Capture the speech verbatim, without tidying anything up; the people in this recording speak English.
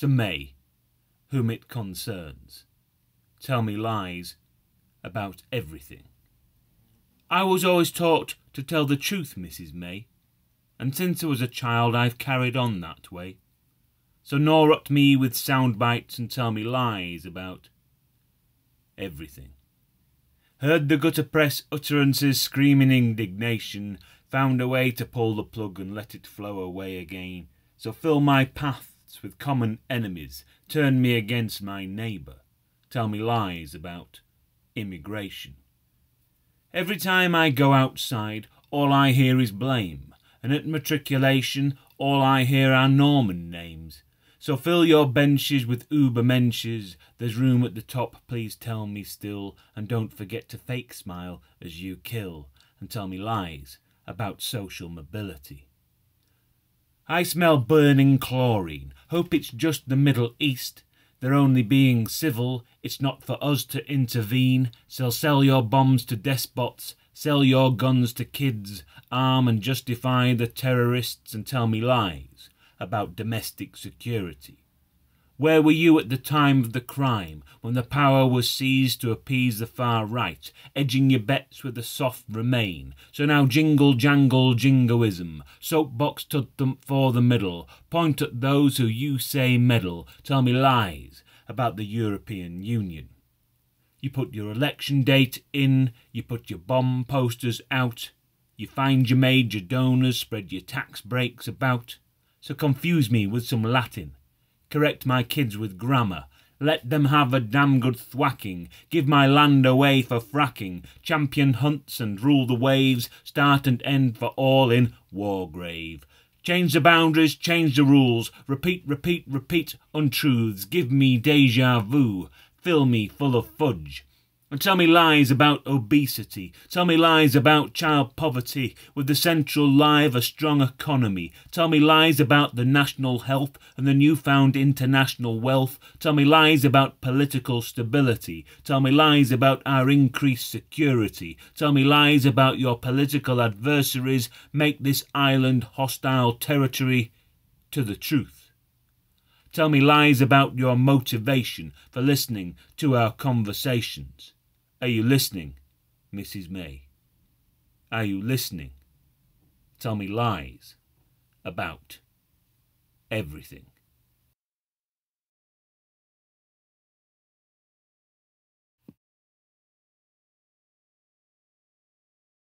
to May, whom it concerns, tell me lies about everything. I was always taught to tell the truth, Missus May, and since I was a child I've carried on that way. So gnaw at me with sound bites and tell me lies about everything. Heard the gutter press utterances scream in indignation, found a way to pull the plug and let it flow away again. So fill my paths with common enemies, turn me against my neighbour, tell me lies about immigration. Every time I go outside, all I hear is blame, and at matriculation, all I hear are Norman names. So fill your benches with ubermenches, there's room at the top, please tell me still, and don't forget to fake smile as you kill, and tell me lies about social mobility. I smell burning chlorine, hope it's just the Middle East, they're only being civil, it's not for us to intervene, so sell your bombs to despots, sell your guns to kids, arm and justify the terrorists and tell me lies about domestic security. Where were you at the time of the crime, when the power was seized to appease the far right, edging your bets with the soft Remain? So now jingle jangle jingoism, soapbox tut-thump for the middle, point at those who you say meddle, tell me lies about the European Union. You put your election date in, you put your bomb posters out, you find your major donors, spread your tax breaks about. So confuse me with some Latin, correct my kids with grammar, let them have a damn good thwacking, give my land away for fracking, champion hunts and rule the waves, start and end for all in Wargrave. Change the boundaries, change the rules, repeat, repeat, repeat untruths, give me deja vu, fill me full of fudge. And tell me lies about obesity, tell me lies about child poverty, with the central lie of a strong economy, tell me lies about the national health and the newfound international wealth, tell me lies about political stability, tell me lies about our increased security, tell me lies about your political adversaries, make this island hostile territory to the truth. Tell me lies about your motivation for listening to our conversations. Are you listening, Missus May? Are you listening? Tell me lies about everything.